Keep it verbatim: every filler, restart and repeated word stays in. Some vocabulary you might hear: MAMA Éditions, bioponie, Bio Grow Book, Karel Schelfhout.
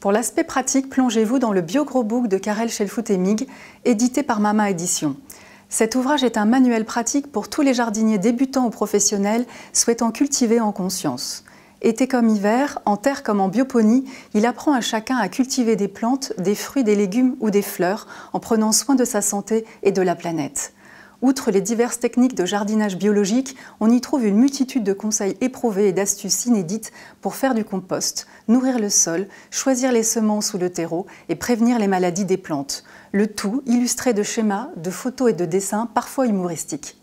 Pour l'aspect pratique, plongez-vous dans le Bio Grow Book de Karel Schelfhout et Mig, édité par MAMA Éditions. Cet ouvrage est un manuel pratique pour tous les jardiniers débutants ou professionnels souhaitant cultiver en conscience. Été comme hiver, en terre comme en bioponie, il apprend à chacun à cultiver des plantes, des fruits, des légumes ou des fleurs en prenant soin de sa santé et de la planète. Outre les diverses techniques de jardinage biologique, on y trouve une multitude de conseils éprouvés et d'astuces inédites pour faire du compost, nourrir le sol, choisir les semences ou le terreau et prévenir les maladies des plantes. Le tout illustré de schémas, de photos et de dessins parfois humoristiques.